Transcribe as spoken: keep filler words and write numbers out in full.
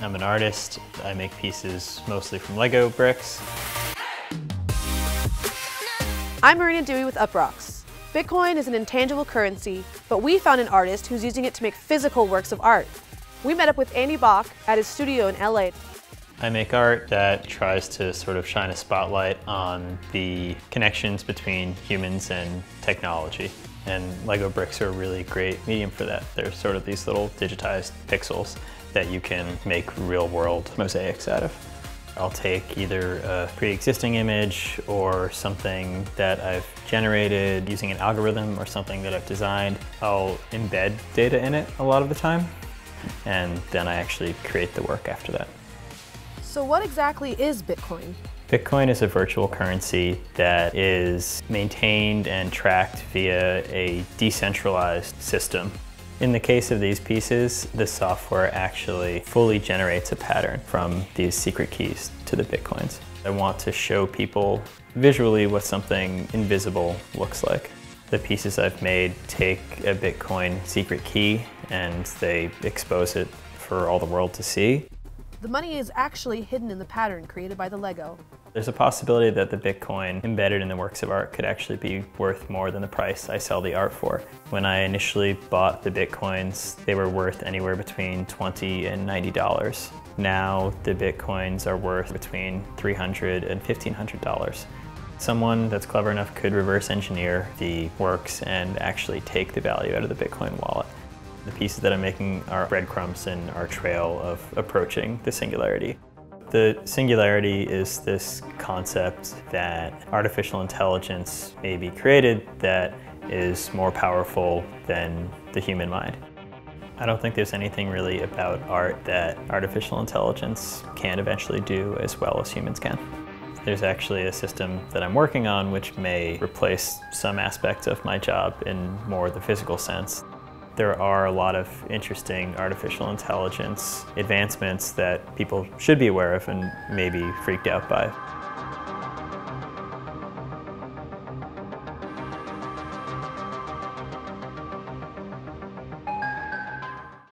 I'm an artist. I make pieces mostly from Lego bricks. I'm Marina Dewey with Uproxx. Bitcoin is an intangible currency, but we found an artist who's using it to make physical works of art. We met up with Andy Bauch at his studio in L A. I make art that tries to sort of shine a spotlight on the connections between humans and technology. And Lego bricks are a really great medium for that. They're sort of these little digitized pixels that you can make real-world mosaics out of. I'll take either a pre-existing image or something that I've generated using an algorithm or something that I've designed. I'll embed data in it a lot of the time, and then I actually create the work after that. So what exactly is Bitcoin? Bitcoin is a virtual currency that is maintained and tracked via a decentralized system. In the case of these pieces, the software actually fully generates a pattern from these secret keys to the Bitcoins. I want to show people visually what something invisible looks like. The pieces I've made take a Bitcoin secret key and they expose it for all the world to see. The money is actually hidden in the pattern created by the Lego. There's a possibility that the Bitcoin embedded in the works of art could actually be worth more than the price I sell the art for. When I initially bought the Bitcoins, they were worth anywhere between twenty and ninety dollars. Now the Bitcoins are worth between three hundred and fifteen hundred dollars. Someone that's clever enough could reverse engineer the works and actually take the value out of the Bitcoin wallet. The pieces that I'm making are breadcrumbs in our trail of approaching the singularity. The singularity is this concept that artificial intelligence may be created that is more powerful than the human mind. I don't think there's anything really about art that artificial intelligence can eventually do as well as humans can. There's actually a system that I'm working on which may replace some aspects of my job in more the physical sense. There are a lot of interesting artificial intelligence advancements that people should be aware of and maybe freaked out by.